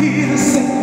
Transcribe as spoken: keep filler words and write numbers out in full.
hear the sound.